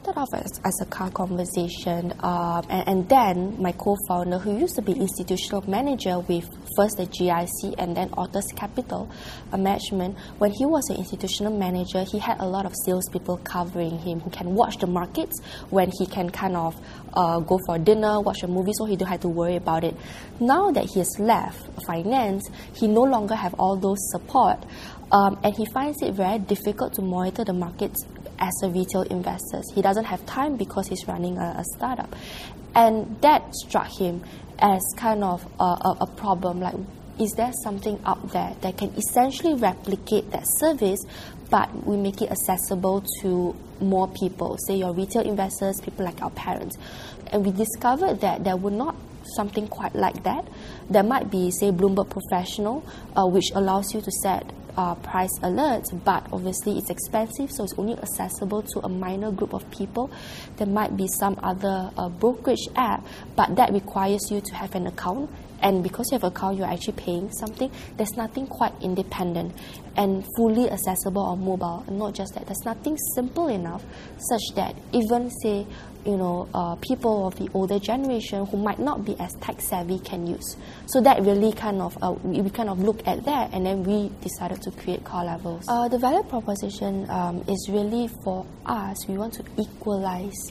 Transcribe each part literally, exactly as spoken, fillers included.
started off as, as a car conversation, uh, and, and then my co-founder, who used to be institutional manager with first the G I C and then Authors Capital Management, when he was an institutional manager, he had a lot of salespeople covering him who can watch the markets when he can kind of uh, go for dinner, watch a movie, so he don't have to worry about it. Now that he has left finance, he no longer have all those support, um, and he finds it very difficult to monitor the markets as a retail investor. He doesn't have time because he's running a, a startup. And that struck him as kind of a, a, a problem, like, is there something out there that can essentially replicate that service, but we make it accessible to more people, say your retail investors, people like our parents? And we discovered that there were not something quite like that. There might be, say, Bloomberg Professional, uh, which allows you to set Uh, price alerts, but obviously it's expensive, so it's only accessible to a minor group of people. There might be some other uh, brokerage app, but that requires you to have an account, and because you have an account, you're actually paying something. There's nothing quite independent and fully accessible on mobile. And not just that, there's nothing simple enough such that even, say, you know, uh, people of the older generation who might not be as tech savvy can use. So that really kind of, uh, we kind of looked at that, and then we decided to create Call Levels. Uh, the value proposition um, is really, for us, we want to equalize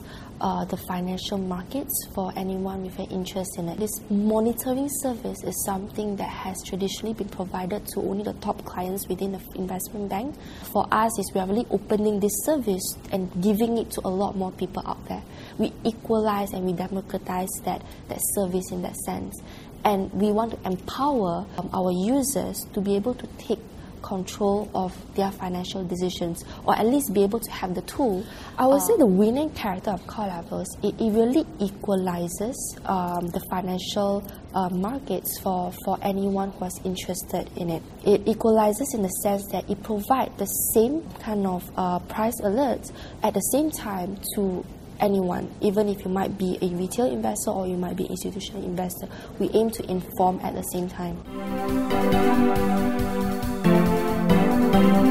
Uh, the financial markets for anyone with an interest in it. This monitoring service is something that has traditionally been provided to only the top clients within the investment bank. For us, is we are really opening this service and giving it to a lot more people out there. We equalize and we democratize that, that service in that sense. And we want to empower um, our users to be able to take control of their financial decisions, or at least be able to have the tool. I would uh, say the winning character of Call Levels, it, it really equalizes um, the financial uh, markets for, for anyone who is interested in it. It equalizes in the sense that it provides the same kind of uh, price alerts at the same time to anyone, even if you might be a retail investor or you might be an institutional investor. We aim to inform at the same time. Thank you.